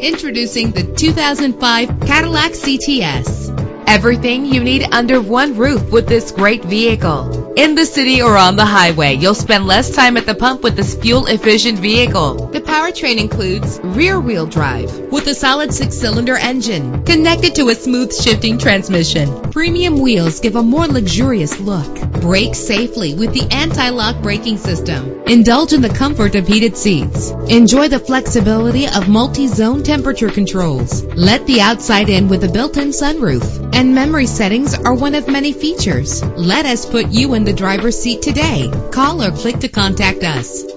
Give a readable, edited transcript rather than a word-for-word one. Introducing the 2005 Cadillac CTS. Everything you need under one roof with this great vehicle. In the city or on the highway, you'll spend less time at the pump with this fuel-efficient vehicle. The powertrain includes rear-wheel drive with a solid 6-cylinder engine connected to a smooth shifting transmission. Premium wheels give a more luxurious look. Brake safely with the anti-lock braking system. Indulge in the comfort of heated seats. Enjoy the flexibility of multi-zone temperature controls. Let the outside in with a built-in sunroof. And memory settings are one of many features. Let us put you in the driver's seat today. Call or click to contact us.